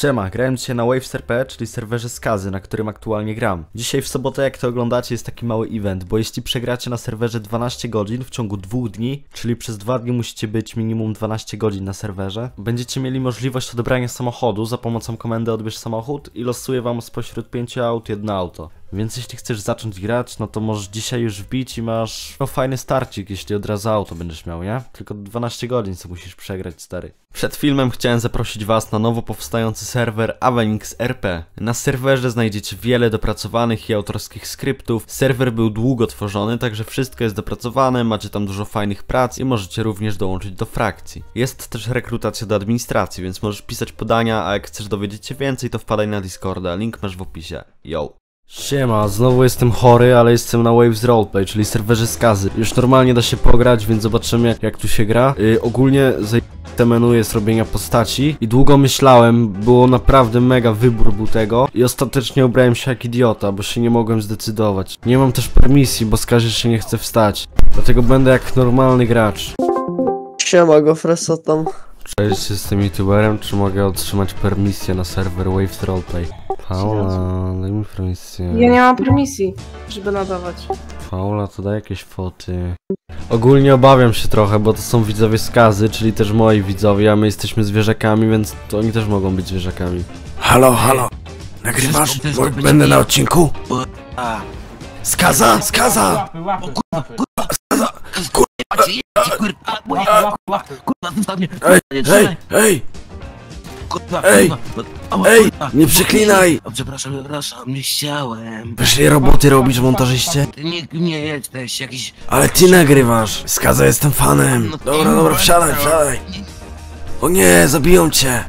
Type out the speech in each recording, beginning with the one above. Siema, grałem dzisiaj na Waves RP, czyli serwerze Skazy, na którym aktualnie gram. Dzisiaj w sobotę, jak to oglądacie, jest taki mały event, bo jeśli przegracie na serwerze 12 godzin w ciągu 2 dni, czyli przez 2 dni musicie być minimum 12 godzin na serwerze, będziecie mieli możliwość odebrania samochodu za pomocą komendy odbierz samochód i losuję wam spośród 5 aut jedno auto. Więc jeśli chcesz zacząć grać, no to możesz dzisiaj już wbić i masz fajny starcik, jeśli od razu auto będziesz miał, nie? Tylko 12 godzin co musisz przegrać, stary. Przed filmem chciałem zaprosić was na nowo powstający serwer Avenix RP. Na serwerze znajdziecie wiele dopracowanych i autorskich skryptów. Serwer był długo tworzony, także wszystko jest dopracowane, macie tam dużo fajnych prac i możecie również dołączyć do frakcji. Jest też rekrutacja do administracji, więc możesz pisać podania, a jak chcesz dowiedzieć się więcej, to wpadaj na Discorda, link masz w opisie. Yo! Siema, znowu jestem chory, ale jestem na Waves Roleplay, czyli serwerze Skazy. Już normalnie da się pograć, więc zobaczymy jak tu się gra. Ogólnie te menu jest robienia postaci i długo myślałem, było naprawdę mega wybór był tego i ostatecznie obrałem się jak idiota, bo się nie mogłem zdecydować. Nie mam też permisji, bo Skazy się nie chce wstać, dlatego będę jak normalny gracz. Siema, Gofreso tam. Cześć, jestem youtuberem, czy mogę otrzymać permisję na serwer Waves Roleplay? Paula, daj mi permisję. Ja nie mam permisji, żeby nadawać. Paula, to daj jakieś foty. Ogólnie obawiam się trochę, bo to są widzowie Skazy, czyli też moi widzowie, a my jesteśmy zwierzakami, więc to oni też mogą być zwierzakami. Halo, halo, nagrywasz? Będę na odcinku? Skaza, Skaza! Skaza! Ej, ej! Ej! Ej! Nie przeklinaj! Przepraszam, przepraszam, nie chciałem. Wyszli roboty robisz, montażyście? Nie jesteś jakiś... Ale ty nagrywasz! Skaza, jestem fanem! Dobra, dobra, wsiadaj, wsiadaj! O nie, zabiją cię!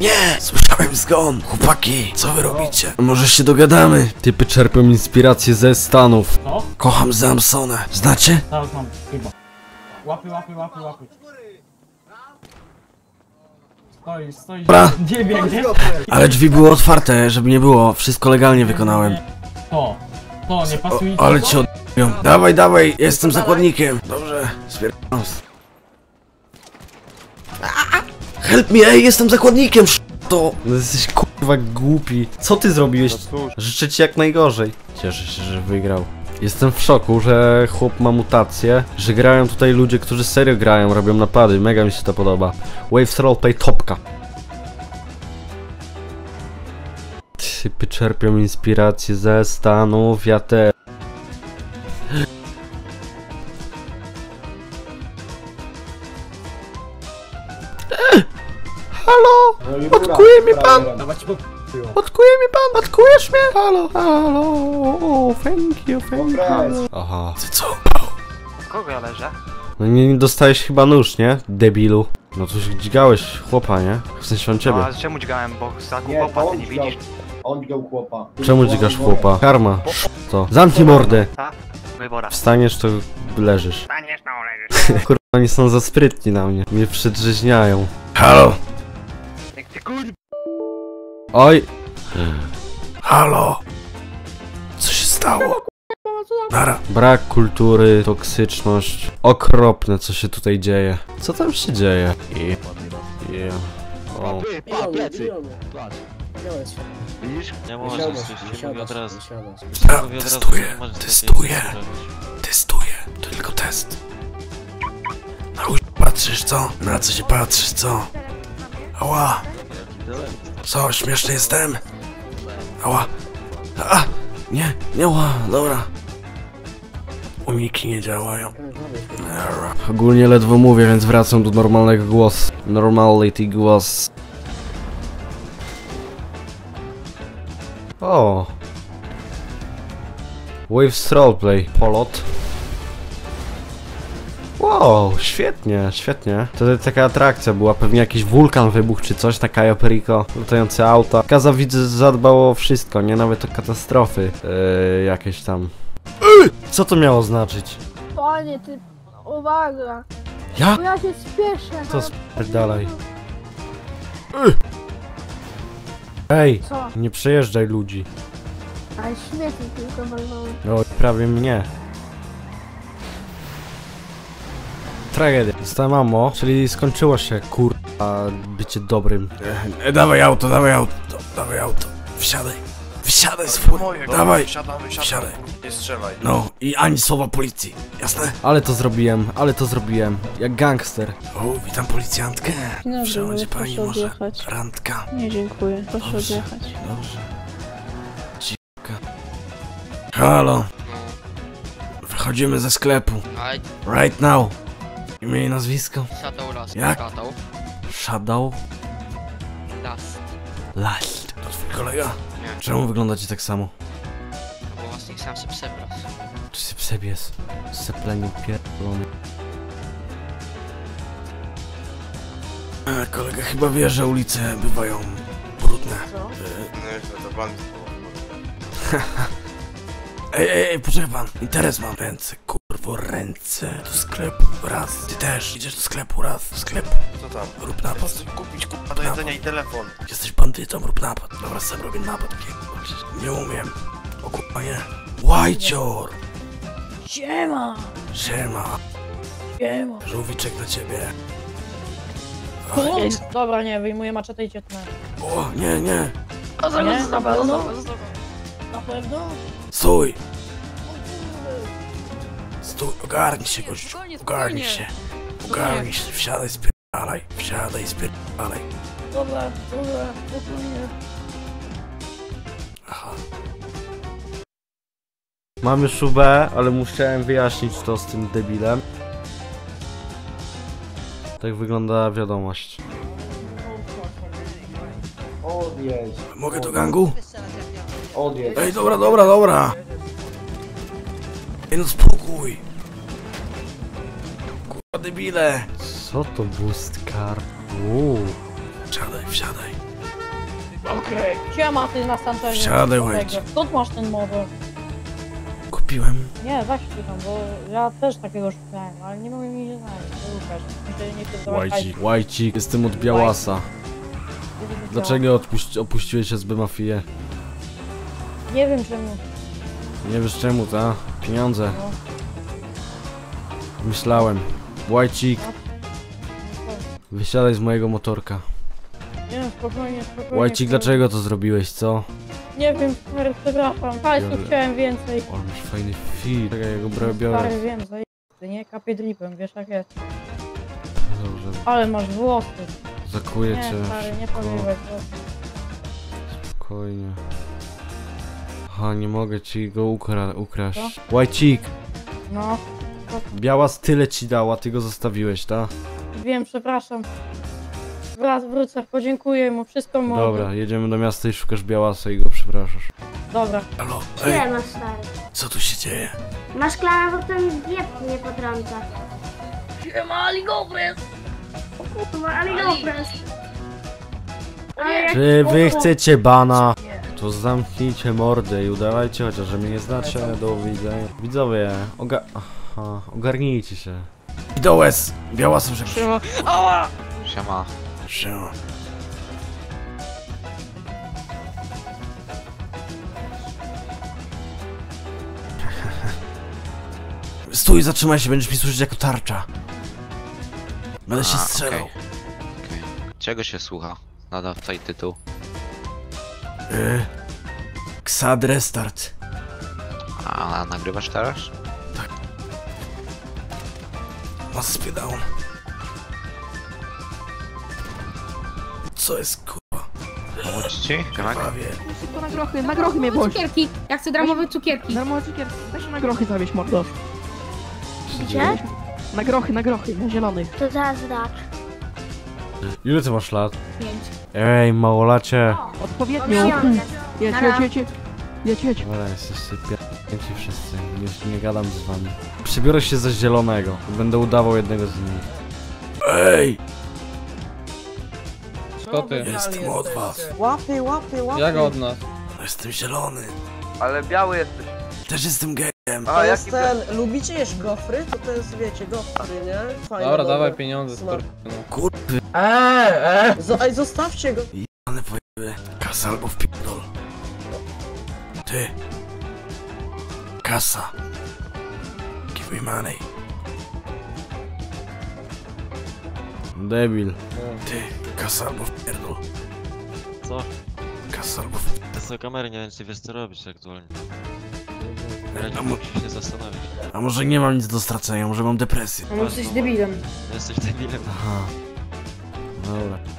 Nie! Słyszałem zgon! Chłopaki, co wy robicie? Może się dogadamy? Typy czerpią inspirację ze Stanów. Kocham Zamsonę. Znacie? Tak, mam chyba. Łapy, łapy, łapy, łapy. Stoi, stoi. Dobra. Nie biegnie. Ale drzwi były otwarte, żeby nie było. Wszystko legalnie wykonałem. To nie pasuje. Ale cię odbiją. Dawaj, dawaj, jestem zakładnikiem. Dobrze, spierdalam. Help me, ej, jestem zakładnikiem, to. No jesteś kurwa głupi. Co ty zrobiłeś? Życzę ci jak najgorzej. Cieszę się, że wygrał. Jestem w szoku, że chłop ma mutację, że grają tutaj ludzie, którzy serio grają, robią napady, mega mi się to podoba. Waves Roleplay topka. Typy czerpią inspirację ze Stanów, ja też. Halo! Odkuje mi pan! Odkuje mi pan! Odkujesz mnie? Halo! Halo! O, thank you, thank you. Aha. Ty co? Kogo ja leżę? No nie dostajesz chyba nóż, nie? Debilu. No coś dźgałeś chłopa, nie? W sensie on ciebie. No, a czemu dźgałem? Bo za chłopa ty nie widzisz. On dźgał chłopa. Czemu dźgasz chłopa? Karma. To. Zamknij mordę! Wstaniesz to leżysz. Wstaniesz no leżysz. Kurwa, oni są za sprytni na mnie. Mnie przedrzeźniają. Halo! Oj! Halo! Co się stało? Nara. Brak kultury, toksyczność. Okropne co się tutaj dzieje. Co tam się dzieje? Widzisz? Nie można, się od razu. Testuję. To tylko test. Na chuj patrzysz co? Na co się patrzysz co? Ała! Co, śmieszny jestem? Ała! A! Nie, nie ła, dobra. Uniki nie działają. Ogólnie ledwo mówię, więc wracam do normalnego głosu. Normality głos. O! Waves Roleplay. Polot. Wow, świetnie, świetnie. To taka atrakcja była, pewnie jakiś wulkan wybuchł czy coś na Cayo Perico, latające auta. Skaza widzę zadbało o wszystko, nie? Nawet o katastrofy jakieś tam. Co to miało znaczyć? Panie, ty... uwaga. Ja? Bo ja się spieszę. Co spierdalaj? Ej, co? Nie przejeżdżaj ludzi. Ale śmiesznie tylko walnąłem. No, prawie mnie. Tragedia. Zostałem ammo, czyli skończyło się, kur... a bycie dobrym. Dawaj auto. Wsiadaj z fury. Dawaj. Wsiadaj. Nie strzelaj. No i ani słowa policji. Jasne? Ale to zrobiłem. Jak gangster. O, witam policjantkę. Przechodzi pani może odjechać. Randka. Nie, dziękuję. Proszę dobrze, odjechać. Dobrze. Dziwka. Halo. Wychodzimy ze sklepu. Right now. Imię i nazwisko? Jak? Shadow? Last. To twój kolega? Nie. Czemu wyglądacie tak samo? Bo własnik sam se przebraz. Czy se przebies? Seplenie pierdolony. Kolega chyba wie, że ulice bywają brudne. Co? No to pan. Ej, poczekaj pan. Interes mam. Ręce, kurwo, ręce. Do sklepu, raz. Ty też. Idziesz do sklepu, raz. Do sklepu. Co tam? Rób napad. Kupić kupa do jedzenia i telefon. Jesteś bandytą, rób napad. Dobra, sam robię napad. Nie umiem. O kurwa, nie. Łajcior. Siema. Żółwiczek na ciebie. Ej, dobra, nie. Wyjmuję maczetę i cię tnę. O, nie. Na pewno? Stój, ogarnij się, gościu, ogarnij się, wsiadaj, spierdalaj. Dobra, spokojnie. Aha. Mamy szubę, ale musiałem wyjaśnić to z tym debilem. Tak wygląda wiadomość. Odjedź. Mogę do gangu? Odjedź. Ej, dobra. Ej, no spokój. Kurwa debile. Co to bustkar? Wsiadaj. Okej. Siema, ty następnego. Wsiadaj, łajcie. Skąd masz ten model? Kupiłem. Nie, właśnie tam, bo ja też takiego szukałem, ale nie mogę mi się znaleźć. Łajcik, jestem od Białasa. Dlaczego opuściłeś SB Mafię? Nie wiem czemu. Nie wiesz czemu, ta? Pieniądze. No. Myślałem. Łajcik. Wysiadaj z mojego motorka. Nie wiem, spokojnie. Łajcik, dlaczego to zrobiłeś, co? Nie wiem, przepraszam. Państwu chciałem więcej. O, masz fajny fit. Czekaj, ja go biorę. Stary, wiem, zajęty, nie? Kapię dripem, wiesz jak jest. Dobrze. Ale masz włosy. Zakuję cię. Stary, nie podbiłeś. Spokojnie. Aha, nie mogę ci go ukraść. Łajcik! No. Biała tyle ci dała, ty go zostawiłeś, ta? Wiem, przepraszam. Wrócę, podziękuję mu, wszystko mogę. Dobra, jedziemy do miasta i szukasz Białasa i go przepraszasz. Dobra. Halo, ej. Masz, stary. Co tu się dzieje? Masz klamę, bo ten diep nie potrąca. Siema, Aligopres! O kurwa, Aligopres! Czy wy chcecie bana? To zamknijcie mordę i udawajcie chociaż, że mnie nie znacie, do widzenia. Widzowie, ogarnijcie się. Widołes! Białasem, że... Siema. Stój, zatrzymaj się, będziesz mi służyć jako tarcza. Będę się strzelał. Okay. Czego się słucha? Nadawca i tytuł. Ksad Restart. A nagrywasz teraz? Tak. Was spiedało. Co jest kurwa? Pomóc ci? Szybko na grochy mnie boli. Cukierki. Ja chcę dramowe cukierki. Dramowe cukierki. Weź na grochy zawieźć, mordo. Gdzie? Na grochy, na zielonych. To zaraz dać. Ile ty masz lat? 5. Ej, małolacie. Odpowiednio. Jedź. Ale jesteście pierdolnięci wszyscy. Już nie gadam z wami. Przebiorę się za zielonego. Będę udawał jednego z nich. Ej! Co ty? Jestem od was. Łapy. Jak od nas? No jestem zielony. Ale biały jesteś. Też jestem gejem. To jest ten... Lubicie jeść gofry? To jest, wiecie, gofry, nie? Fajne, dobra, dawaj pieniądze. Kurwy. Zostawcie go. Jane pojeby. Kasa albo wpierdol. Ty. Kasa. Give me money. Debil. Ty, kasa albo wpierdol. Co? Kasa albo wpierdol. To co, kamery nie wiem, czy wiesz co robić aktualnie. Ja musisz się zastanowić. A może nie mam nic do stracenia, może mam depresję. A może jesteś debilem. Jesteś debilem. Aha. Dobra.